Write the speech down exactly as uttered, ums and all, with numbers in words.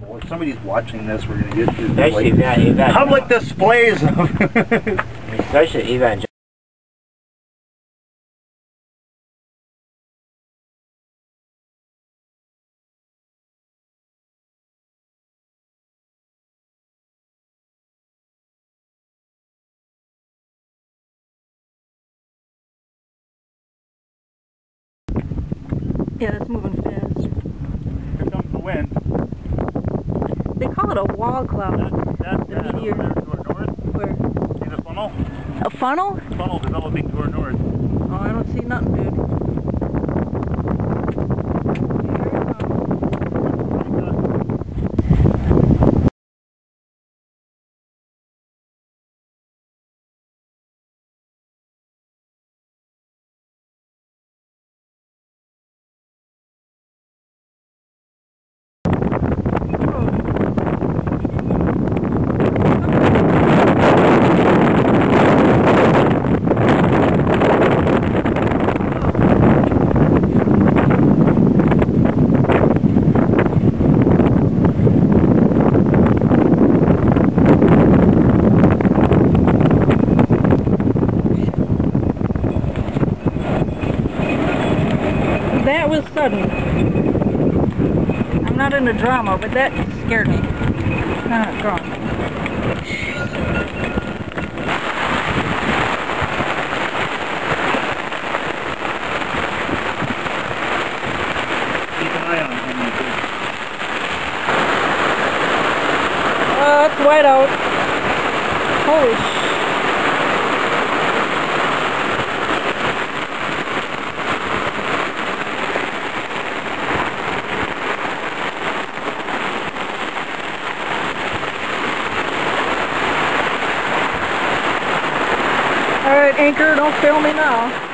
horrible. If somebody's watching this, we're going to get to especially like, evangel public displays of especially evangel Yeah, it's moving fast. Here comes the wind. They call it a wall cloud. That, that, uh, meteor. To our north. Where? See the funnel? A funnel? A funnel developing to our north. Oh, I don't see nothing, dude. That was sudden. I'm not into drama, but that scared me. It's not a drama. Keep an eye on him. Oh, it's white out. Holy shit. Anchor, don't fail me now.